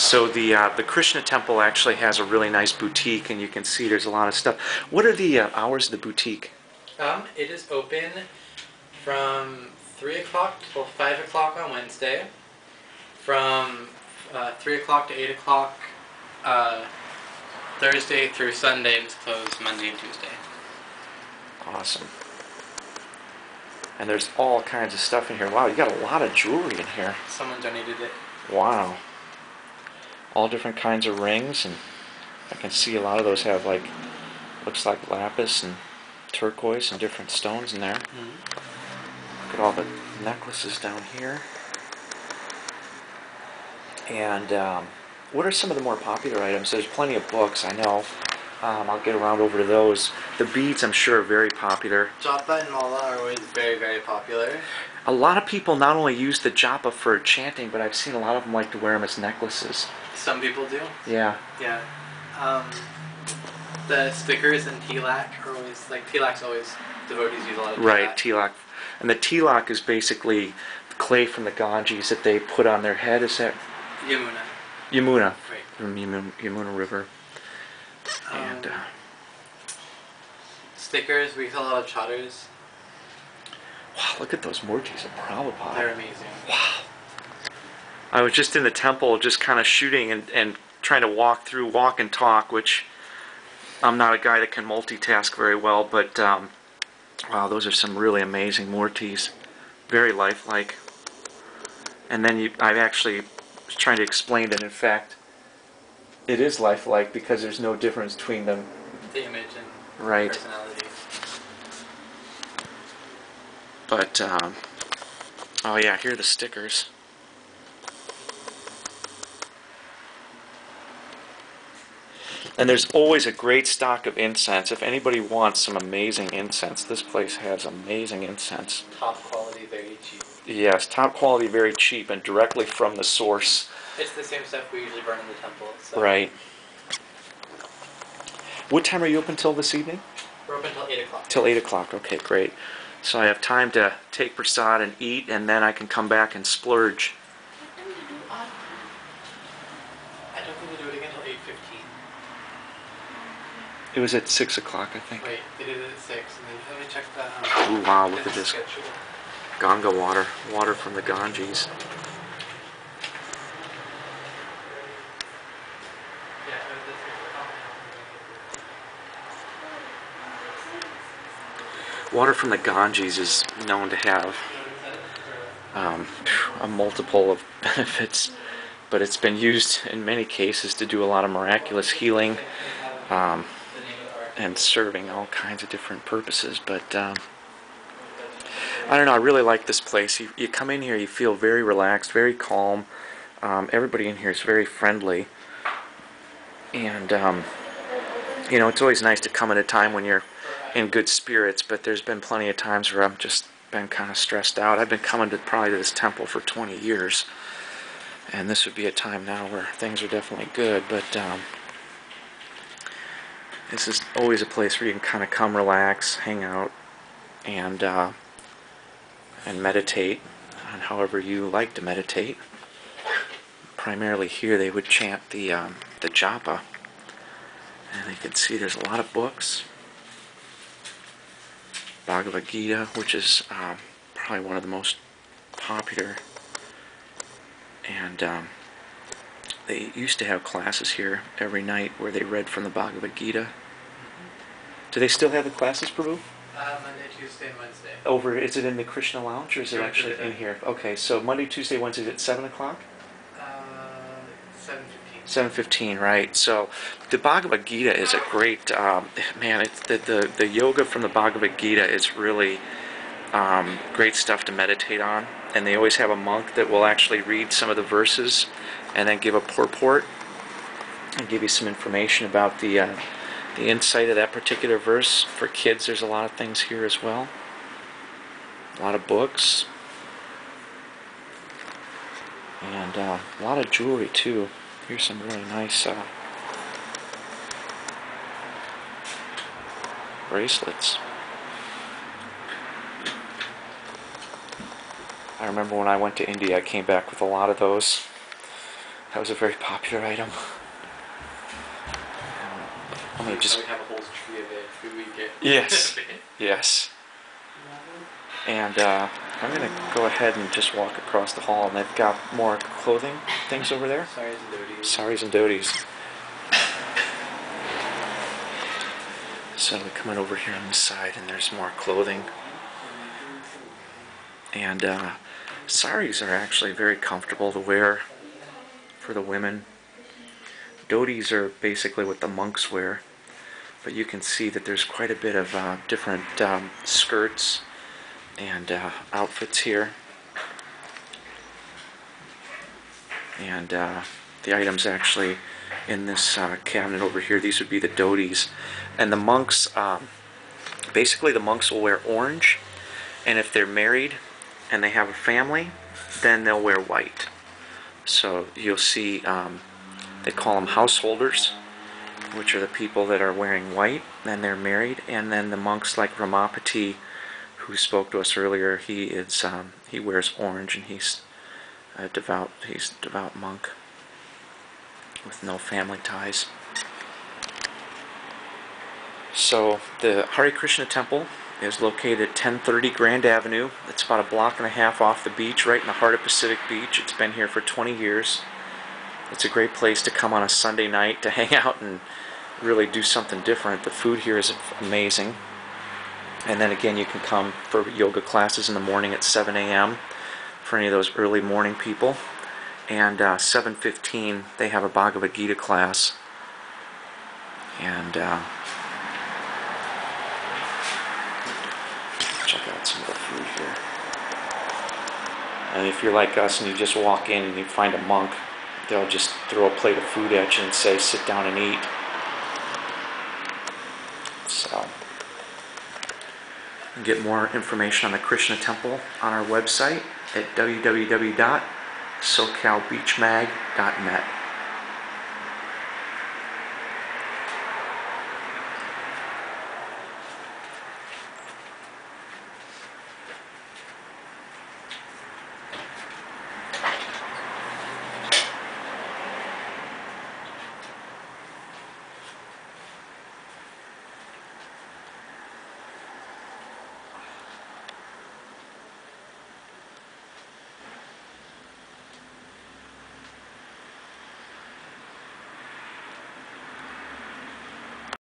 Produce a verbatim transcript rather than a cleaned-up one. So the uh, the Krishna Temple actually has a really nice boutique, and you can see there's a lot of stuff. What are the uh, hours of the boutique? Um, it is open from three o'clock till five o'clock on Wednesday, from uh, three o'clock to eight o'clock uh, Thursday through Sunday, and it's closed Monday and Tuesday. Awesome. And there's all kinds of stuff in here. Wow, you got a lot of jewelry in here. Someone donated it. Wow. All different kinds of rings, and I can see a lot of those have, like, looks like lapis and turquoise and different stones in there. Mm-hmm. Look at all the necklaces down here. And um, what are some of the more popular items? There's plenty of books, I know. Um, I'll get around over to those. The beads, I'm sure, are very popular. Japa and Mala are always very, very popular. A lot of people not only use the Japa for chanting, but I've seen a lot of them like to wear them as necklaces. Some people do. Yeah. Yeah. Um, the stickers and tilak are always, like, tilak's always, devotees use a lot of tilak. Right, tilak. And the tilak is basically clay from the Ganges that they put on their head. Is that? Yamuna. Yamuna. Right. From Yamuna, Yamuna River. And um, uh, stickers, we sell a lot of chatters. Wow, look at those Murtis of Prabhupada. They're amazing. Wow. I was just in the temple, just kind of shooting and, and trying to walk through, walk and talk, which I'm not a guy that can multitask very well, but um, wow, those are some really amazing Murtis. Very lifelike. And then you, I actually was trying to explain that, in fact, it is lifelike because there's no difference between them. The image and right. Personality. But, um, oh yeah, here are the stickers. And there's always a great stock of incense. If anybody wants some amazing incense, this place has amazing incense. Top quality, very cheap. Yes, top quality, very cheap, and directly from the source. It's the same stuff we usually burn in the temple. So. Right. What time are you open till this evening? We're open till eight o'clock. Till eight o'clock, okay, great. So I have time to take Prasad and eat, and then I can come back and splurge. What time do you do odd? I don't think we do it again until eight fifteen. It was at six o'clock, I think. Wait, they did it at six, and then let me check that out. Ooh, wow, look at this. Ganga water, water from the Ganges. Water from the Ganges is known to have um, a multiple of benefits, but it's been used in many cases to do a lot of miraculous healing um, and serving all kinds of different purposes. But um, I don't know, I really like this place. You, you come in here, you feel very relaxed, very calm. Um, everybody in here is very friendly. And, um, you know, it's always nice to come at a time when you're in good spirits, but there's been plenty of times where I've just been kind of stressed out. I've been coming to probably to this temple for twenty years, and this would be a time now where things are definitely good, but um, this is always a place where you can kind of come relax, hang out, and uh, and meditate on however you like to meditate. Primarily here they would chant the, um, the Japa, and you can see there's a lot of books. Bhagavad Gita, which is um, probably one of the most popular, and um, they used to have classes here every night where they read from the Bhagavad Gita. Do they still have the classes, Prabhu? Uh, Monday, Tuesday, and Wednesday. Over, is it in the Krishna Lounge, or is it actually in here? Okay, so Monday, Tuesday, Wednesday, is it seven o'clock? Uh, seven fifteen. seven fifteen, right? So the Bhagavad Gita is a great um, man. It's the, the the yoga from the Bhagavad Gita is really um, great stuff to meditate on. And they always have a monk that will actually read some of the verses and then give a purport and give you some information about the uh, the insight of that particular verse. For kids, there's a lot of things here as well. A lot of books and uh, a lot of jewelry too. Here's some really nice uh, bracelets. I remember when I went to India, I came back with a lot of those. That was a very popular item. I'm gonna just. We have a whole tree of it. Could we get? Yes. Yes. And uh, I'm gonna go ahead and just walk across the hall, and they've got more clothing things over there. Saris and dhotis. Saris and dhotis. So we're coming over here on this side, and there's more clothing. And uh, saris are actually very comfortable to wear for the women. Dhotis are basically what the monks wear, but you can see that there's quite a bit of uh, different um, skirts and uh, outfits here. And uh, the items actually in this uh, cabinet over here, these would be the dhotis. And the monks, um, basically the monks will wear orange, and if they're married and they have a family, then they'll wear white. So you'll see, um, they call them householders, which are the people that are wearing white, and they're married. And then the monks like Ramapati, who spoke to us earlier, he is um, he wears orange, and he's a devout he's a devout monk with no family ties. So the Hare Krishna Temple is located at ten thirty Grand Avenue. It's about a block and a half off the beach, right in the heart of Pacific Beach. It's been here for twenty years. It's a great place to come on a Sunday night to hang out and really do something different. The food here is amazing. And then again, you can come for yoga classes in the morning at seven A M for any of those early morning people. And uh, seven fifteen, they have a Bhagavad Gita class. And uh, check out some of the food here. And if you're like us and you just walk in and you find a monk, they'll just throw a plate of food at you and say, sit down and eat. So, you can get more information on the Krishna Temple on our website at w w w dot socal beach mag dot net.